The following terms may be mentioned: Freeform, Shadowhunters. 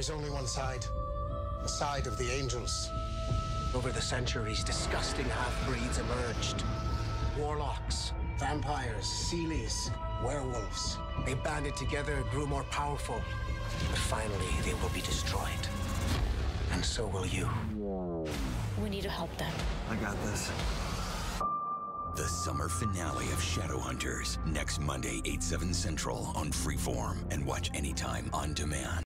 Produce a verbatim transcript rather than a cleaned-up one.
There is only one side, the side of the angels. Over the centuries, disgusting half-breeds emerged. Warlocks, vampires, seelies, werewolves. They banded together, grew more powerful. But finally, they will be destroyed. And so will you. We need to help them. I got this. The summer finale of Shadowhunters, next Monday, eight, seven Central on Freeform, and watch anytime on demand.